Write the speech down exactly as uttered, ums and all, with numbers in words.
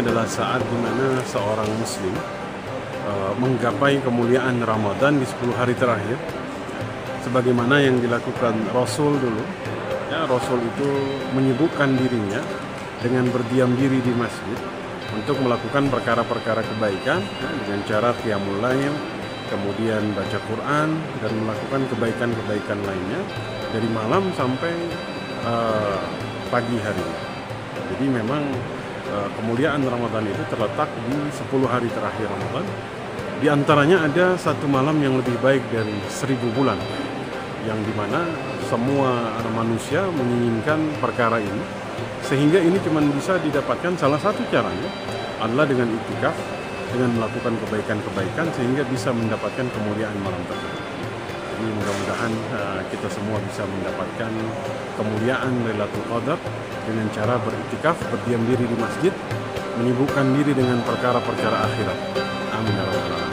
ini adalah saat dimana seorang muslim uh, menggapai kemuliaan Ramadan di sepuluh hari terakhir, sebagaimana yang dilakukan Rasul dulu. Ya, Rasul itu menyibukkan dirinya dengan berdiam diri di masjid untuk melakukan perkara-perkara kebaikan, ya, dengan cara qiyamul lail, kemudian baca Quran dan melakukan kebaikan-kebaikan lainnya dari malam sampai uh, pagi hari. Jadi memang uh, kemuliaan Ramadan itu terletak di sepuluh hari terakhir Ramadan. Di antaranya ada satu malam yang lebih baik dari seribu bulan, yang dimana semua manusia menginginkan perkara ini, sehingga ini cuma bisa didapatkan salah satu caranya adalah dengan iktikaf, dengan melakukan kebaikan-kebaikan, sehingga bisa mendapatkan kemuliaan malam tersebut. Jadi mudah-mudahan uh, kita semua bisa mendapatkan kemuliaan Lailatul Qadar dengan cara beriktikaf, berdiam diri di masjid, menyibukkan diri dengan perkara-perkara akhirat. Amin.